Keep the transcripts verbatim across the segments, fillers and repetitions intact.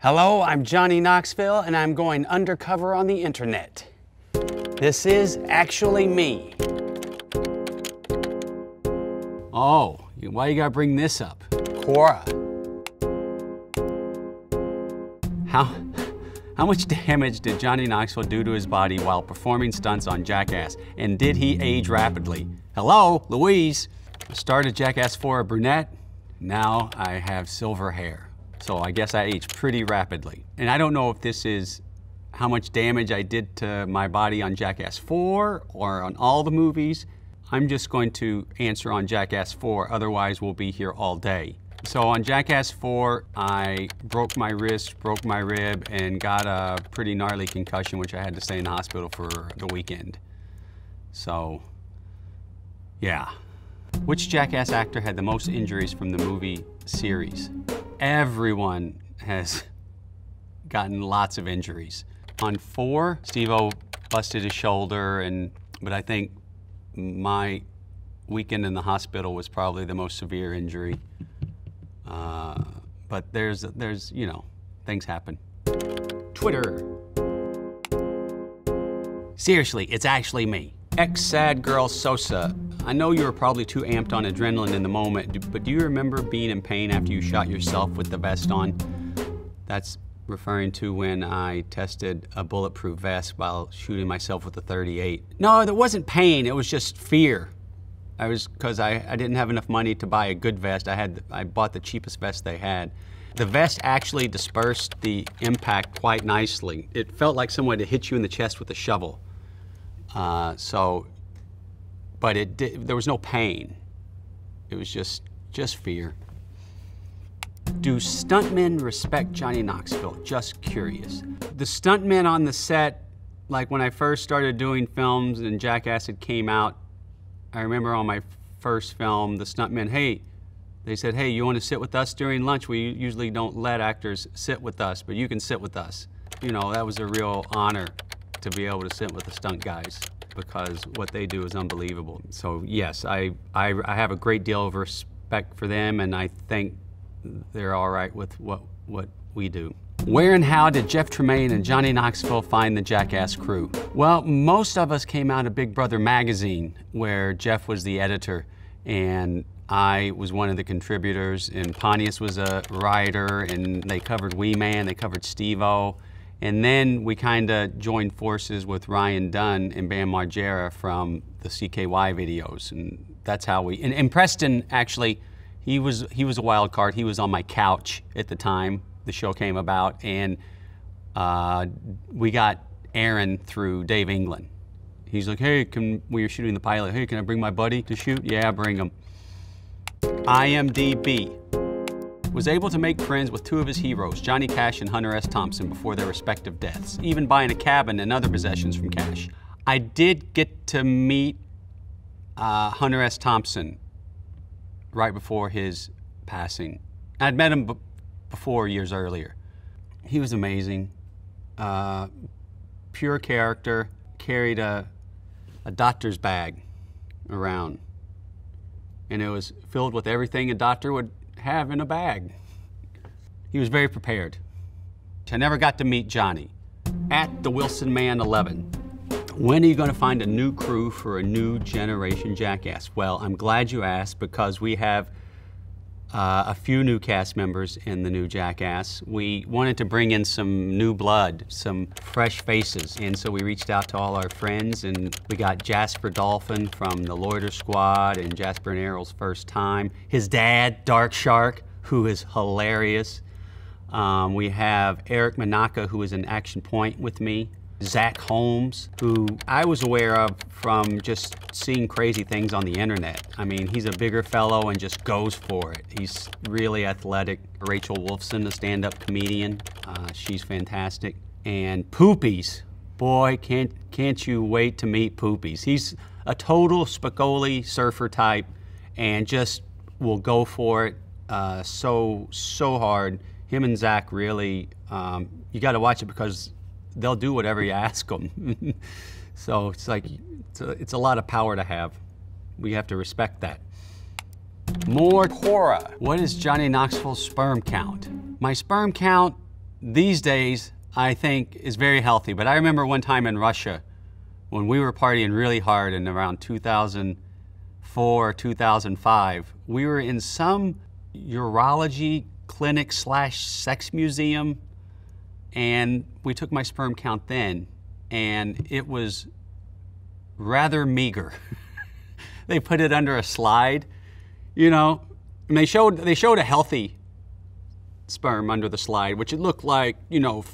Hello, I'm Johnny Knoxville, and I'm going undercover on the internet. This is actually me. Oh, why you gotta bring this up? Quora. How, how much damage did Johnny Knoxville do to his body while performing stunts on Jackass? And did he age rapidly? Hello, Louise. I started Jackass four a brunette. Now I have silver hair. So I guess I aged pretty rapidly. And I don't know if this is how much damage I did to my body on Jackass four or on all the movies. I'm just going to answer on Jackass four, otherwise we'll be here all day. So on Jackass four, I broke my wrist, broke my rib, and got a pretty gnarly concussion, which I had to stay in the hospital for the weekend. So, yeah. Which Jackass actor had the most injuries from the movie series? Everyone has gotten lots of injuries. On four, Steve-O busted his shoulder, and but I think my weekend in the hospital was probably the most severe injury. Uh, but there's, there's, you know, things happen. Twitter. Seriously, it's actually me. Ex-sad girl Sosa. I know you were probably too amped on adrenaline in the moment, but do you remember being in pain after you shot yourself with the vest on? That's referring to when I tested a bulletproof vest while shooting myself with a thirty-eight. No, there wasn't pain, it was just fear. I was, because I, I didn't have enough money to buy a good vest. I had, I bought the cheapest vest they had. The vest actually dispersed the impact quite nicely. It felt like someone had hit you in the chest with a shovel. Uh, so. But it did, there was no pain. It was just, just fear. Do stuntmen respect Johnny Knoxville? Just curious. The stuntmen on the set, like when I first started doing films and Jackass had came out, I remember on my first film, the stuntmen, hey, they said, hey, you want to sit with us during lunch? We usually don't let actors sit with us, but you can sit with us. You know, that was a real honor to be able to sit with the stunt guys, because what they do is unbelievable. So yes, I, I, I have a great deal of respect for them, and I think they're all right with what, what we do. Where and how did Jeff Tremaine and Johnny Knoxville find the Jackass crew? Well, most of us came out of Big Brother magazine, where Jeff was the editor, and I was one of the contributors, and Pontius was a writer, and they covered Wee Man, they covered Steve-O. And then we kind of joined forces with Ryan Dunn and Bam Margera from the C K Y videos, and that's how we, and, and Preston actually, he was, he was a wild card. He was on my couch at the time the show came about, and uh, we got Aaron through Dave England. He's like, hey, can, we were shooting the pilot, hey, can I bring my buddy to shoot? Yeah, bring him. I M D B. Was able to make friends with two of his heroes, Johnny Cash and Hunter S. Thompson, before their respective deaths, even buying a cabin and other possessions from Cash. I did get to meet uh, Hunter S. Thompson right before his passing. I'd met him b before years earlier. He was amazing, uh, pure character, carried a, a doctor's bag around, and it was filled with everything a doctor would have in a bag. He was very prepared. I never got to meet Johnny. At the Wilson Man eleven. When are you going to find a new crew for a new generation Jackass? Well, I'm glad you asked, because we have uh, a few new cast members in the new Jackass. We wanted to bring in some new blood, some fresh faces, and so we reached out to all our friends, and we got Jasper Dolphin from the Loiter Squad and Jasper and Errol's first time. His dad, Dark Shark, who is hilarious. Um, we have Eric Monaka, who is in Action Point with me. Zach Holmes, who I was aware of from just seeing crazy things on the internet. I mean, he's a bigger fellow and just goes for it. He's really athletic. Rachel Wolfson, a stand-up comedian, uh, she's fantastic. And Poopies, boy, can't, can't you wait to meet Poopies. He's a total Spicoli surfer type and just will go for it uh, so, so hard. Him and Zach really, um, you gotta watch it, because they'll do whatever you ask them. So it's like, it's a, it's a lot of power to have. We have to respect that. More Quora. What is Johnny Knoxville's sperm count? My sperm count these days I think is very healthy. But I remember one time in Russia when we were partying really hard in around two thousand four, two thousand five, we were in some urology clinic slash sex museum, and we took my sperm count then, and it was rather meager. They put it under a slide, you know, and they showed, they showed a healthy sperm under the slide, which it looked like, you know,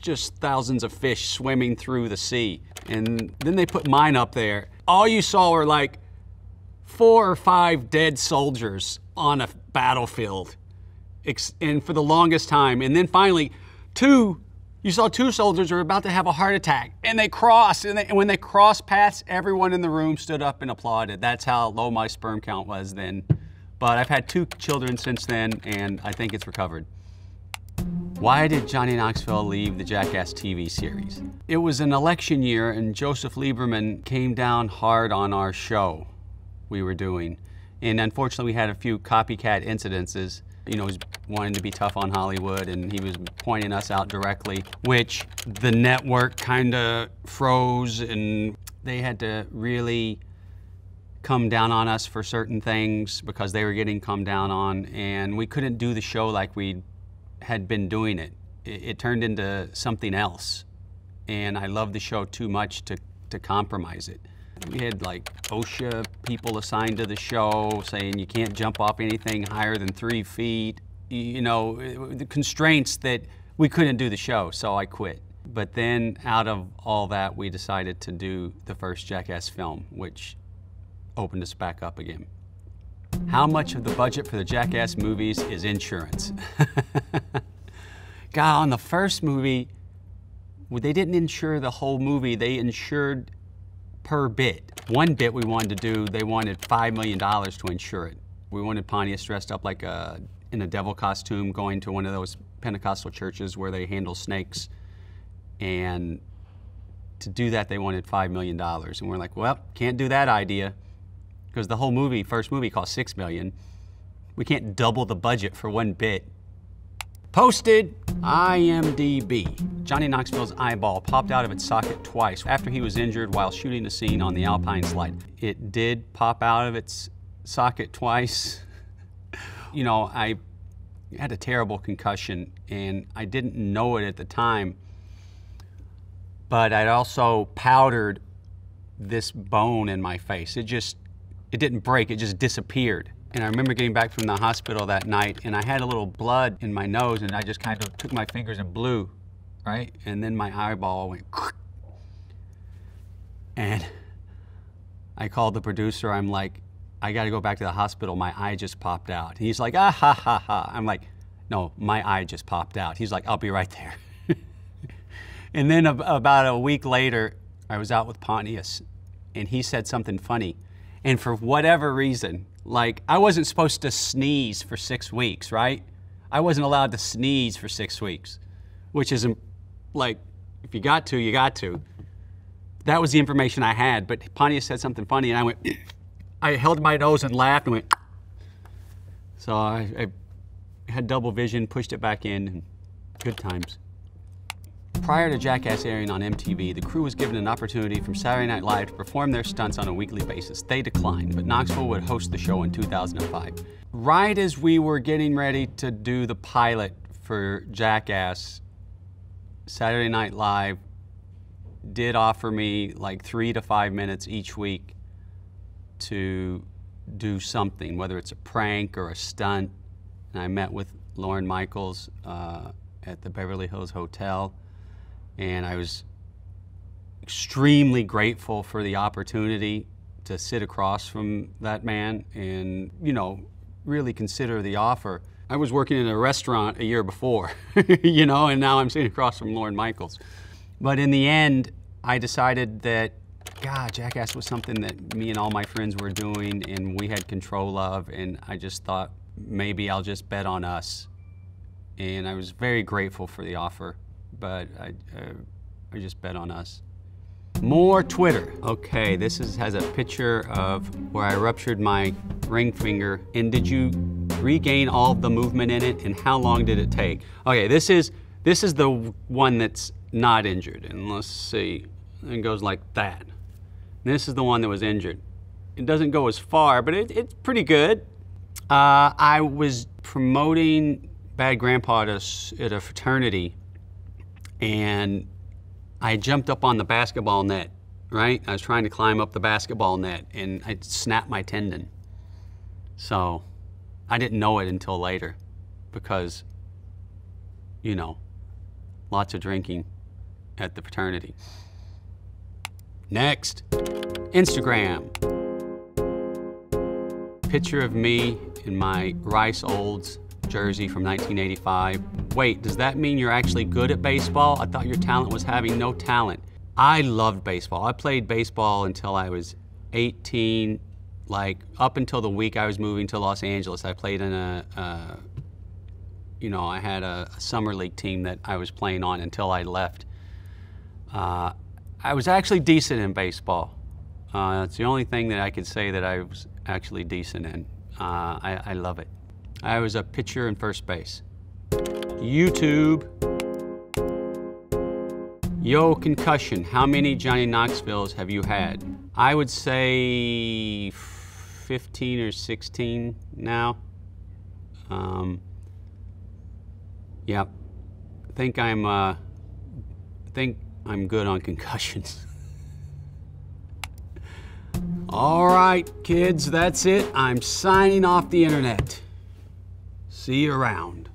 just thousands of fish swimming through the sea. And then they put mine up there. All you saw were like four or five dead soldiers on a battlefield, and for the longest time. And then finally, two, you saw two soldiers who were about to have a heart attack, and they crossed, and, they, and when they crossed paths, everyone in the room stood up and applauded. That's how low my sperm count was then. But I've had two children since then, and I think it's recovered. Why did Johnny Knoxville leave the Jackass T V series? It was an election year, and Joseph Lieberman came down hard on our show we were doing. And unfortunately, we had a few copycat incidences. You know, he was wanting to be tough on Hollywood, and he was pointing us out directly, which the network kind of froze, and they had to really come down on us for certain things because they were getting come down on, and we couldn't do the show like we'd had been doing it. it. It turned into something else, and I loved the show too much to, to compromise it. We had like OSHA people assigned to the show saying you can't jump off anything higher than three feet. You know, the constraints that we couldn't do the show, so I quit. But then out of all that, we decided to do the first Jackass film, which opened us back up again. How much of the budget for the Jackass movies is insurance? God, on the first movie, they didn't insure the whole movie. They insured per bit. One bit we wanted to do, they wanted five million dollars to insure it. We wanted Pontius dressed up like a, in a devil costume, going to one of those Pentecostal churches where they handle snakes. And to do that, they wanted five million dollars. And we're like, well, can't do that idea, because the whole movie, first movie, cost six million dollars. We can't double the budget for one bit. Posted, I M D B. Johnny Knoxville's eyeball popped out of its socket twice after he was injured while shooting a scene on the Alpine Slide. It did pop out of its socket twice. You know, I had a terrible concussion, and I didn't know it at the time, but I'd also powdered this bone in my face. It just, it didn't break, it just disappeared. And I remember getting back from the hospital that night, and I had a little blood in my nose, and I just kind of took my fingers and blew, right? And then my eyeball went, and I called the producer. I'm like, I gotta go back to the hospital. My eye just popped out. And he's like, ah, ha, ha, ha. I'm like, no, my eye just popped out. He's like, I'll be right there. And then about a week later, I was out with Pontius, and he said something funny. And for whatever reason, like, I wasn't supposed to sneeze for six weeks, right? I wasn't allowed to sneeze for six weeks, which isn't, like, if you got to, you got to. That was the information I had, but Pontius said something funny, and I went, I held my nose and laughed and went, so I, I had double vision, pushed it back in, and good times. Prior to Jackass airing on M T V, the crew was given an opportunity from Saturday Night Live to perform their stunts on a weekly basis. They declined, but Knoxville would host the show in two thousand five. Right as we were getting ready to do the pilot for Jackass, Saturday Night Live did offer me like three to five minutes each week to do something, whether it's a prank or a stunt. And I met with Lorne Michaels uh, at the Beverly Hills Hotel. And I was extremely grateful for the opportunity to sit across from that man and, you know, really consider the offer. I was working in a restaurant a year before, you know, and now I'm sitting across from Lorne Michaels. But in the end, I decided that, God, Jackass was something that me and all my friends were doing and we had control of, and I just thought, maybe I'll just bet on us. And I was very grateful for the offer, but I, uh, I just bet on us. More Twitter. Okay, this is, has a picture of where I ruptured my ring finger. And did you regain all the movement in it? And how long did it take? Okay, this is This is the one that's not injured, and let's see, it goes like that. This is the one that was injured. It doesn't go as far, but it, it's pretty good. Uh, I was promoting Bad Grandpa at a, at a fraternity, and I jumped up on the basketball net, right? I was trying to climb up the basketball net, and I snapped my tendon. So I didn't know it until later because, you know, lots of drinking at the fraternity. Next, Instagram. Picture of me in my Rice Olds jersey from nineteen eighty-five. Wait, does that mean you're actually good at baseball? I thought your talent was having no talent. I loved baseball. I played baseball until I was eighteen, like up until the week I was moving to Los Angeles. I played in a, uh, you know, I had a, a summer league team that I was playing on until I left. Uh, I was actually decent in baseball. Uh, it's the only thing that I could say that I was actually decent in. Uh, I, I love it. I was a pitcher in first base. YouTube. Yo, concussion, how many Johnny Knoxvilles have you had? I would say fifteen or sixteen now. Um, yeah, I think I'm, uh, I think I'm good on concussions. All right, kids, that's it. I'm signing off the internet. See you around.